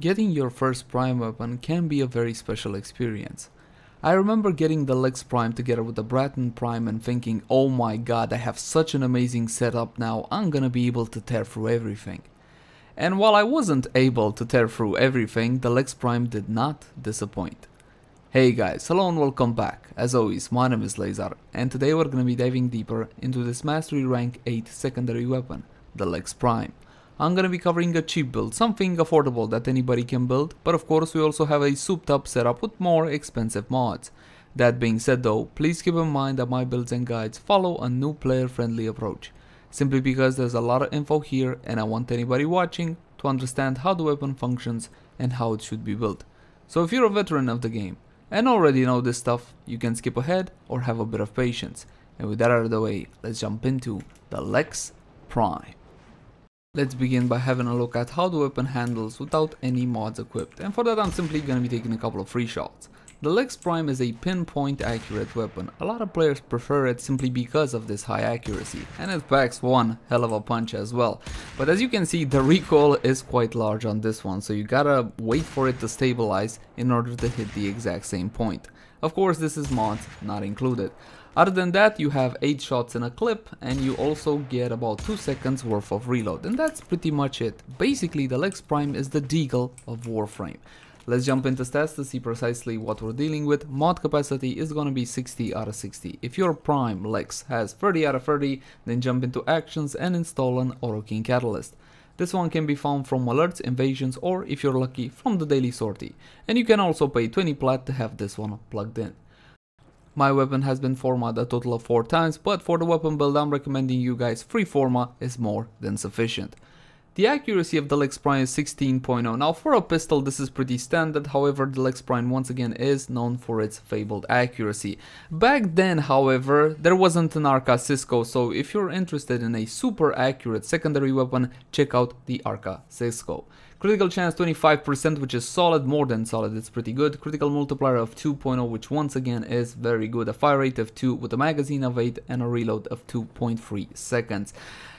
Getting your first Prime weapon can be a very special experience. I remember getting the Lex Prime together with the Braton Prime and thinking, oh my god, I have such an amazing setup now, I'm gonna be able to tear through everything. And while I wasn't able to tear through everything, the Lex Prime did not disappoint. Hey guys, hello and welcome back. As always, my name is Lazar, and today we're gonna be diving deeper into this Mastery Rank 8 secondary weapon, the Lex Prime. I'm gonna be covering a cheap build, something affordable that anybody can build, but of course we also have a souped up setup with more expensive mods. That being said though, please keep in mind that my builds and guides follow a new player friendly approach, simply because there's a lot of info here and I want anybody watching to understand how the weapon functions and how it should be built. So if you're a veteran of the game and already know this stuff, you can skip ahead or have a bit of patience. And with that out of the way, let's jump into the Lex Prime. Let's begin by having a look at how the weapon handles without any mods equipped, and for that I'm simply gonna be taking a couple of free shots. The Lex Prime is a pinpoint accurate weapon. A lot of players prefer it simply because of this high accuracy, and it packs one hell of a punch as well. But as you can see, the recoil is quite large on this one, so you gotta wait for it to stabilize in order to hit the exact same point. Of course, this is mods not included. Other than that, you have 8 shots in a clip, and you also get about 2 seconds worth of reload, and that's pretty much it. Basically, the Lex Prime is the deagle of Warframe. Let's jump into stats to see precisely what we're dealing with. Mod capacity is gonna be 60 out of 60. If your Prime Lex has 30 out of 30, then jump into actions and install an Orokin Catalyst. This one can be found from alerts, invasions, or if you're lucky, from the daily sortie. And you can also pay 20 plat to have this one plugged in. My weapon has been formatted a total of 4 times, but for the weapon build I'm recommending you guys free format is more than sufficient. The accuracy of the Lex Prime is 16.0. Now for a pistol this is pretty standard, however the Lex Prime once again is known for its fabled accuracy. Back then however there wasn't an Arca Scisco, so if you're interested in a super accurate secondary weapon, check out the Arca Scisco. Critical chance 25%, which is solid, more than solid, it's pretty good. Critical multiplier of 2.0, which once again is very good. A fire rate of 2 with a magazine of 8 and a reload of 2.3 seconds.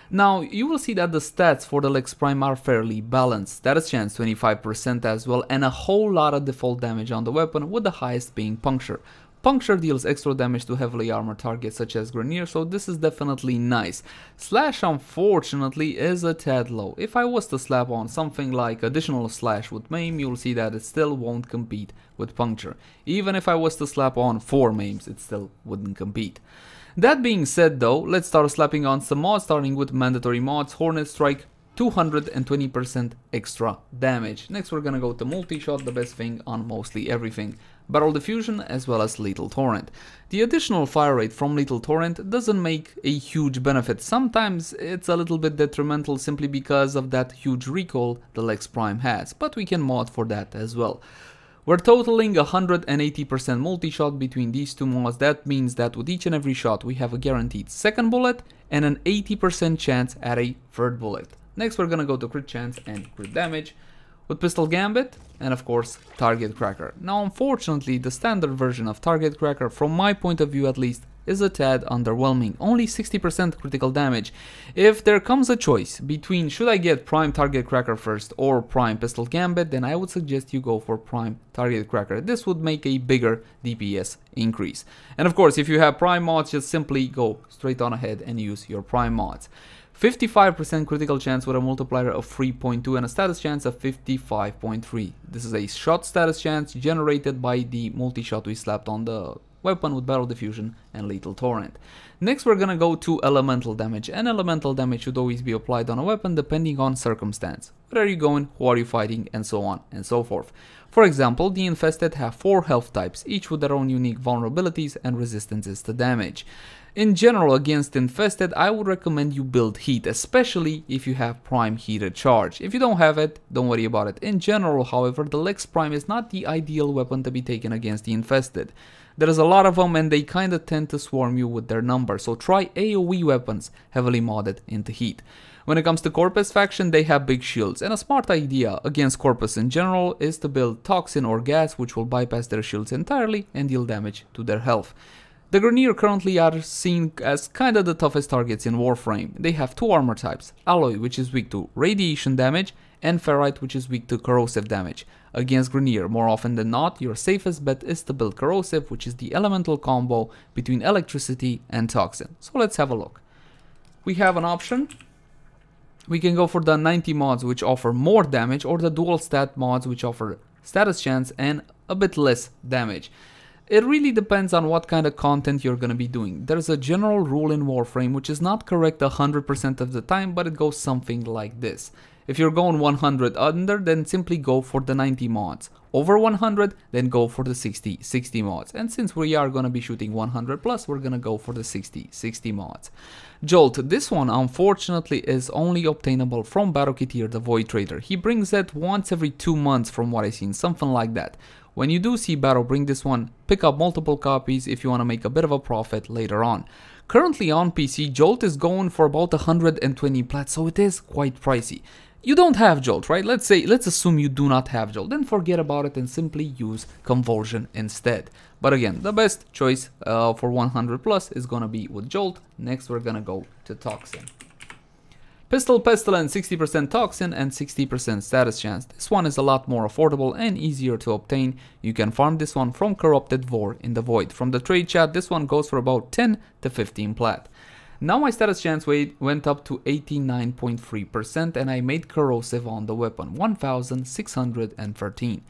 Now, you will see that the stats for the Lex Prime are fairly balanced. That is chance 25% as well, and a whole lot of default damage on the weapon, with the highest being Puncture. Puncture deals extra damage to heavily armored targets such as Grineer, so this is definitely nice. Slash, unfortunately, is a tad low. If I was to slap on something like additional Slash with MAIM, you'll see that it still won't compete with Puncture. Even if I was to slap on 4 MAIMs, it still wouldn't compete. That being said though, let's start slapping on some mods, starting with mandatory mods. Hornet Strike, 220% extra damage. Next we're gonna go to multi-shot, the best thing on mostly everything. Barrel Diffusion as well as Lethal Torrent. The additional fire rate from Lethal Torrent doesn't make a huge benefit. Sometimes it's a little bit detrimental simply because of that huge recoil the Lex Prime has, but we can mod for that as well. We're totaling 180% multi-shot between these two mods. That means that with each and every shot we have a guaranteed second bullet and an 80% chance at a third bullet. Next we're gonna go to crit chance and crit damage with Pistol Gambit and of course Target Cracker. Now unfortunately the standard version of Target Cracker, from my point of view at least, is a tad underwhelming. Only 60% critical damage. If there comes a choice between should I get Prime Target Cracker first or Prime Pistol Gambit, then I would suggest you go for Prime Target Cracker. This would make a bigger DPS increase. And of course if you have Prime mods, just simply go straight on ahead and use your Prime mods. 55% critical chance with a multiplier of 3.2 and a status chance of 55.3. This is a shot status chance generated by the multi-shot we slapped on the weapon with Barrel Diffusion and Lethal Torrent. Next we're gonna go to elemental damage, and elemental damage should always be applied on a weapon depending on circumstance. Where are you going, who are you fighting, and so on and so forth. For example, the Infested have 4 health types, each with their own unique vulnerabilities and resistances to damage. In general, against Infested, I would recommend you build Heat, especially if you have Prime Heated Charge. If you don't have it, don't worry about it. In general, however, the Lex Prime is not the ideal weapon to be taken against the Infested. There is a lot of them and they kinda tend to swarm you with their number, so try AoE weapons heavily modded into Heat. When it comes to Corpus faction, they have big shields, and a smart idea against Corpus in general is to build Toxin or Gas, which will bypass their shields entirely and deal damage to their health. The Grineer currently are seen as kinda the toughest targets in Warframe. They have 2 armor types, Alloy, which is weak to radiation damage, and Ferrite, which is weak to corrosive damage. Against Grineer, more often than not, your safest bet is to build Corrosive, which is the elemental combo between Electricity and Toxin. So let's have a look. We have an option. We can go for the 90 mods, which offer more damage, or the dual stat mods, which offer status chance and a bit less damage. It really depends on what kind of content you're going to be doing. There's a general rule in Warframe, which is not correct 100% of the time, but it goes something like this. If you're going 100 under, then simply go for the 90 mods. Over 100, then go for the 60 mods. And since we are going to be shooting 100 plus, we're going to go for the 60 mods. Jolt, this one unfortunately is only obtainable from Baro Ki'Teer, the Void Trader. He brings it once every 2 months from what I've seen, something like that. When you do see Baro bring this one, pick up multiple copies if you want to make a bit of a profit later on. Currently on PC, Jolt is going for about 120 plat, so it is quite pricey. You don't have Jolt, right? Let's assume you do not have Jolt, then forget about it and simply use Convulsion instead. But again, the best choice for 100 plus is gonna be with Jolt. Next, we're gonna go to Toxin. Pistol Pestilence, 60% Toxin and 60% Status Chance. This one is a lot more affordable and easier to obtain. You can farm this one from Corrupted Vor in the Void. From the trade chat, this one goes for about 10 to 15 plat. Now my Status Chance weight went up to 89.3% and I made Corrosive on the weapon, 1613.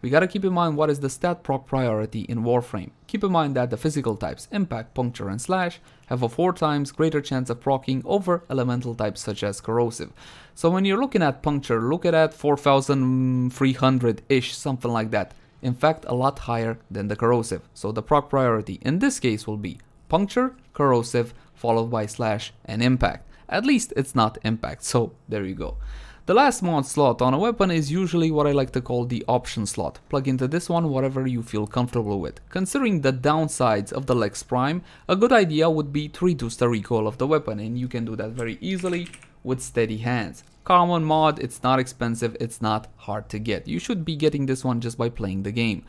We gotta keep in mind what is the stat proc priority in Warframe. Keep in mind that the physical types Impact, Puncture and Slash have a 4 times greater chance of proccing over elemental types such as Corrosive. So when you're looking at Puncture, look at that 4300-ish, something like that. In fact, a lot higher than the Corrosive. So the proc priority in this case will be Puncture, Corrosive, followed by Slash and Impact. At least it's not Impact, so there you go. The last mod slot on a weapon is usually what I like to call the option slot. Plug into this one whatever you feel comfortable with. Considering the downsides of the Lex Prime, a good idea would be to reduce the recoil of the weapon, and you can do that very easily with Steady Hands. Common mod, it's not expensive, it's not hard to get. You should be getting this one just by playing the game.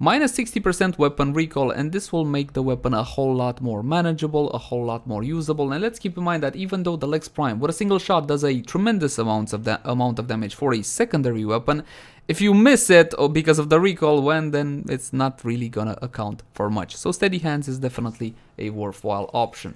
Minus 60% weapon recoil, and this will make the weapon a whole lot more manageable, a whole lot more usable. And let's keep in mind that even though the Lex Prime with a single shot does a tremendous amount of damage for a secondary weapon, if you miss it or because of the recoil, then it's not really gonna account for much. So Steady Hands is definitely a worthwhile option.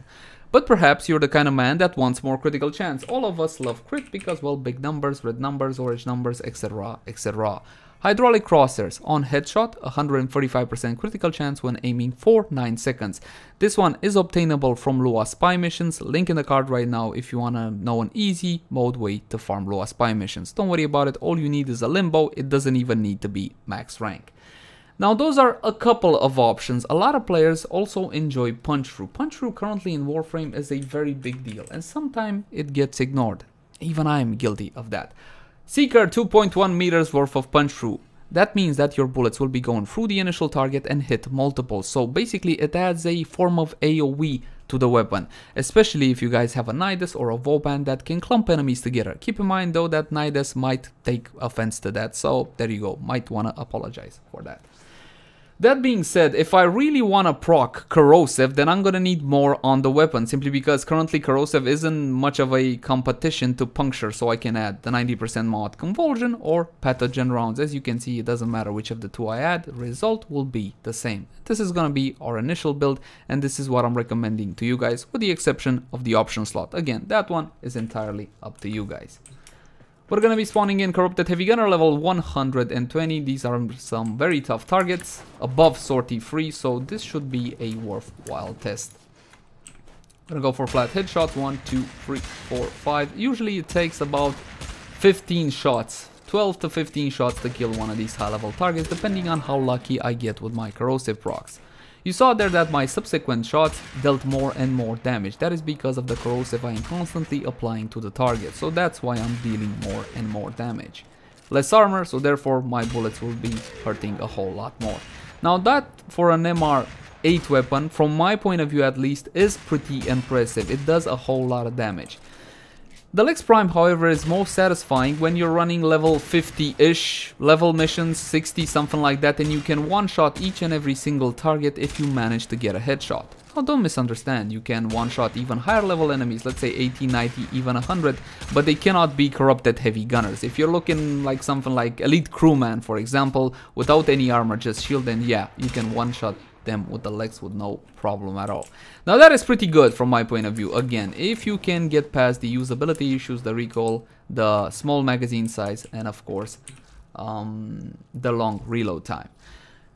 But perhaps you're the kind of man that wants more critical chance. All of us love crit because, well, big numbers, red numbers, orange numbers, etc, etc. Hydraulic Crosshairs, on headshot, 135% critical chance when aiming for 9 seconds. This one is obtainable from Lua Spy Missions, link in the card right now if you wanna know an easy mode way to farm Lua Spy Missions. Don't worry about it, all you need is a limbo, it doesn't even need to be max rank. Now those are a couple of options. A lot of players also enjoy Punch Through. Punch Through currently in Warframe is a very big deal and sometimes it gets ignored. Even I am guilty of that. Seeker, 2.1 meters worth of punch through. That means that your bullets will be going through the initial target and hit multiple. So basically it adds a form of AoE to the weapon, especially if you guys have a Nidus or a Voban that can clump enemies together. Keep in mind though that Nidus might take offense to that, so there you go, might want to apologize for that. That being said, if I really want to proc Corrosive, then I'm going to need more on the weapon, simply because currently Corrosive isn't much of a competition to Puncture, so I can add the 90% mod Convulsion or Pathogen rounds. As you can see, it doesn't matter which of the two I add, the result will be the same. This is going to be our initial build, and this is what I'm recommending to you guys, with the exception of the option slot. Again, that one is entirely up to you guys. We're going to be spawning in Corrupted Heavy Gunner level 120. These are some very tough targets, above sortie free, so this should be a worthwhile test. Gonna go for flat headshot, 1, 2, 3, 4, 5. Usually it takes about 15 shots, 12 to 15 shots to kill one of these high level targets, depending on how lucky I get with my corrosive procs. You saw there that my subsequent shots dealt more and more damage. That is because of the corrosive I am constantly applying to the target, so that's why I'm dealing more and more damage. Less armor, so therefore my bullets will be hurting a whole lot more. Now that, for an MR8 weapon, from my point of view at least, is pretty impressive. It does a whole lot of damage. The Lex Prime, however, is more satisfying when you're running level 50-ish level missions, 60, something like that, and you can one-shot each and every single target if you manage to get a headshot. Now, don't misunderstand, you can one-shot even higher level enemies, let's say 80, 90, even 100, but they cannot be corrupted heavy gunners. If you're looking like something like Elite Crewman, for example, without any armor, just shield, then yeah, you can one-shot them with the Lex with no problem at all. Now that is pretty good from my point of view. Again, if you can get past the usability issues, the recoil, the small magazine size, and of course the long reload time.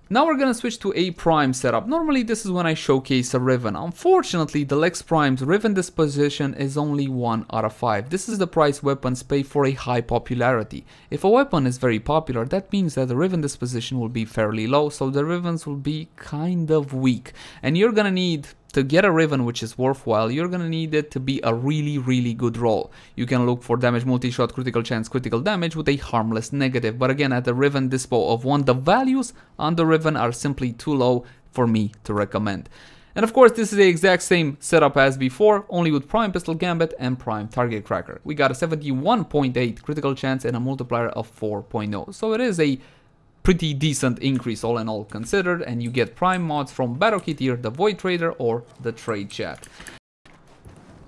Now we're gonna switch to a Prime setup. Normally this is when I showcase a Riven. Unfortunately, the Lex Prime's Riven disposition is only 1 out of 5. This is the price weapons pay for a high popularity. If a weapon is very popular, that means that the Riven disposition will be fairly low, so the Rivens will be kind of weak. And you're gonna need, to get a Riven which is worthwhile, you're gonna need it to be a really good roll. You can look for damage multi-shot, critical chance, critical damage with a harmless negative. But again, at the Riven dispo of 1, the values on the Riven are simply too low for me to recommend. And of course, this is the exact same setup as before, only with Prime Pistol Gambit and Prime Target Cracker. We got a 71.8 critical chance and a multiplier of 4.0. So it is a pretty decent increase all in all considered, and you get Prime mods from Baro Ki'Teer, the Void Trader, or the Trade Chat.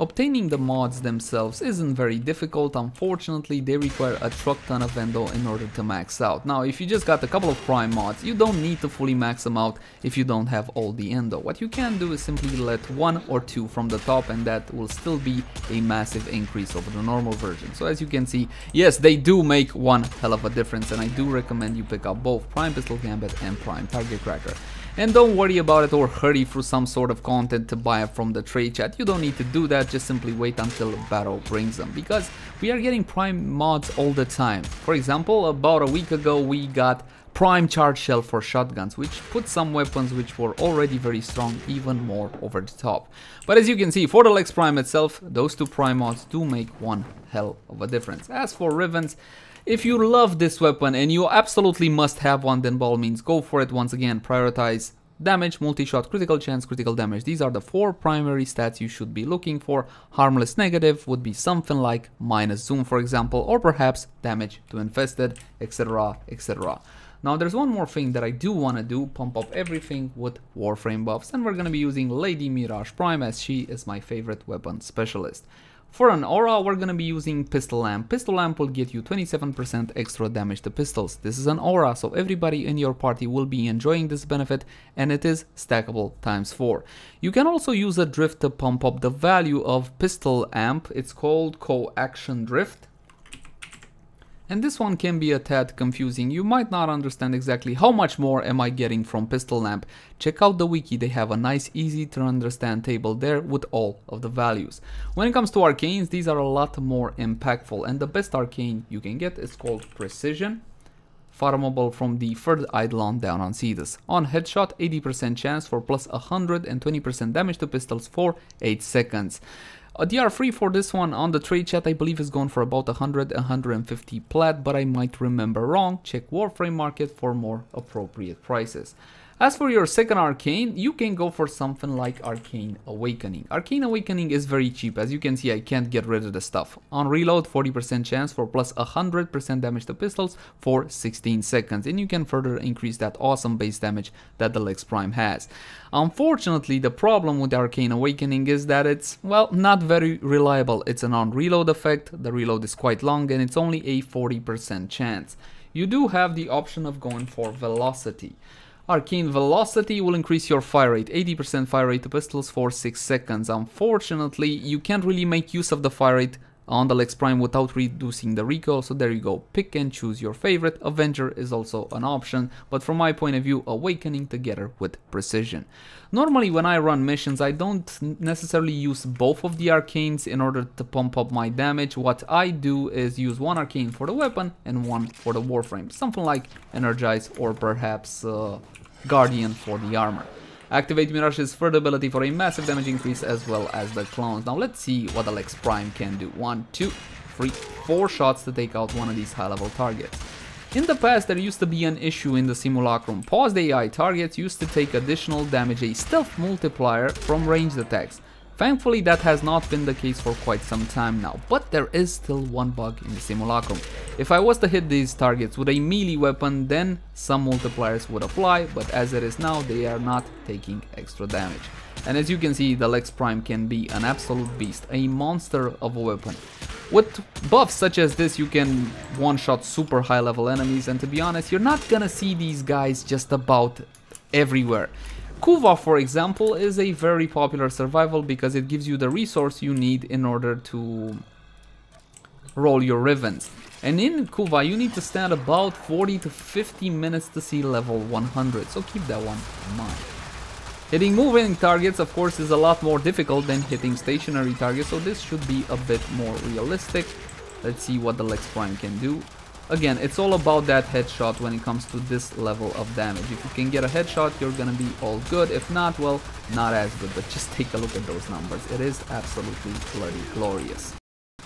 Obtaining the mods themselves isn't very difficult. Unfortunately, they require a truck ton of endo in order to max out. Now, if you just got a couple of Prime mods, you don't need to fully max them out if you don't have all the endo. What you can do is simply let 1 or 2 from the top, and that will still be a massive increase over the normal version. So as you can see, yes, they do make one hell of a difference, and I do recommend you pick up both Prime Pistol Gambit and Prime Target Cracker. And don't worry about it or hurry through some sort of content to buy it from the Trade Chat. You don't need to do that, just simply wait until Baro brings them, because we are getting Prime mods all the time. For example, about a week ago we got Prime Charge Shell for shotguns, which put some weapons which were already very strong even more over the top. But as you can see, for the Lex Prime itself, those 2 Prime mods do make one hell of a difference. As for Rivens, if you love this weapon and you absolutely must have one, then by all means go for it. Once again, prioritize damage, multi-shot, critical chance, critical damage. These are the 4 primary stats you should be looking for. Harmless negative would be something like minus zoom, for example, or perhaps damage to Infested, etc, etc. Now there's one more thing that I do want to do, pump up everything with Warframe buffs, and we're going to be using Lady Mirage Prime, as she is my favorite weapon specialist. For an aura, we're gonna be using Pistol Amp. Pistol Amp will get you 27% extra damage to pistols. This is an aura, so everybody in your party will be enjoying this benefit, and it is stackable times 4. You can also use a drift to pump up the value of Pistol Amp. It's called Co-Action Drift. And this one can be a tad confusing. You might not understand exactly how much more am I getting from Pistol Amp. Check out the wiki, they have a nice easy to understand table there with all of the values. When it comes to arcanes, these are a lot more impactful, and the best arcane you can get is called Precision, farmable from the 3rd Eidolon down on Nidus. On headshot, 80% chance for plus 120% damage to pistols for 8 seconds. A DR3 for this one on the Trade Chat I believe is going for about 100-150 plat, but I might remember wrong. Check Warframe Market for more appropriate prices. As for your second arcane, you can go for something like Arcane Awakening. Arcane Awakening is very cheap. As you can see, I can't get rid of the stuff. On reload, 40% chance for plus 100% damage to pistols for 16 seconds. And you can further increase that awesome base damage that the Lex Prime has. Unfortunately, the problem with Arcane Awakening is that it's, well, not very reliable. It's an on-reload effect. The reload is quite long and it's only a 40% chance. You do have the option of going for Velocity. Arcane Velocity will increase your fire rate, 80% fire rate to pistols for 6 seconds. Unfortunately, you can't really make use of the fire rate on the Lex Prime without reducing the recoil, so there you go. Pick and choose your favorite. Avenger is also an option, but from my point of view, Awakening together with Precision. Normally when I run missions, I don't necessarily use both of the arcanes in order to pump up my damage. What I do is use one arcane for the weapon and one for the Warframe, something like Energize or perhaps Guardian for the armor. Activate Mirage's third ability for a massive damage increase as well as the clones. Now let's see what the Lex Prime can do. 1, 2, 3, 4 shots to take out one of these high level targets. In the past there used to be an issue in the Simulacrum. Paused AI targets used to take additional damage, a stealth multiplier from ranged attacks. Thankfully that has not been the case for quite some time now, but there is still one bug in the Simulacrum. If I was to hit these targets with a melee weapon, then some multipliers would apply, but as it is now, they are not taking extra damage. And as you can see, the Lex Prime can be an absolute beast, a monster of a weapon. With buffs such as this, you can one-shot super high-level enemies, and to be honest, you're not gonna see these guys just about everywhere. Kuva, for example, is a very popular survival because it gives you the resource you need in order to roll your Rivens. And in Kuva, you need to stand about 40 to 50 minutes to see level 100, so keep that one in mind. Hitting moving targets, of course, is a lot more difficult than hitting stationary targets, so this should be a bit more realistic. Let's see what the Lex Prime can do. Again, it's all about that headshot when it comes to this level of damage. If you can get a headshot, you're gonna be all good. If not, well, not as good, but just take a look at those numbers. It is absolutely bloody glorious.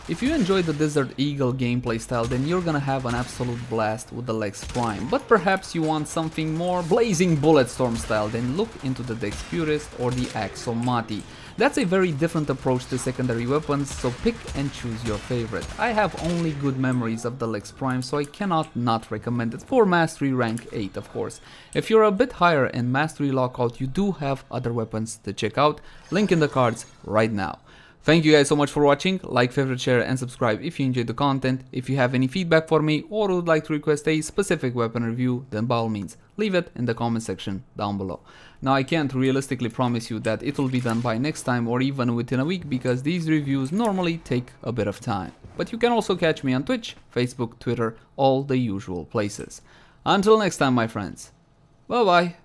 If you enjoy the Desert Eagle gameplay style, then you're gonna have an absolute blast with the Lex Prime. But perhaps you want something more Blazing Bulletstorm style, then look into the Dex Purist or the Axomati. That's a very different approach to secondary weapons, so pick and choose your favorite. I have only good memories of the Lex Prime, so I cannot not recommend it, for Mastery Rank 8, of course. If you're a bit higher in Mastery Lockout, you do have other weapons to check out. Link in the cards right now. Thank you guys so much for watching. Like, favorite, share and subscribe if you enjoyed the content. If you have any feedback for me or would like to request a specific weapon review, then by all means, leave it in the comment section down below. Now, I can't realistically promise you that it'll be done by next time or even within a week, because these reviews normally take a bit of time. But you can also catch me on Twitch, Facebook, Twitter, all the usual places. Until next time, my friends. Bye bye.